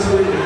This week.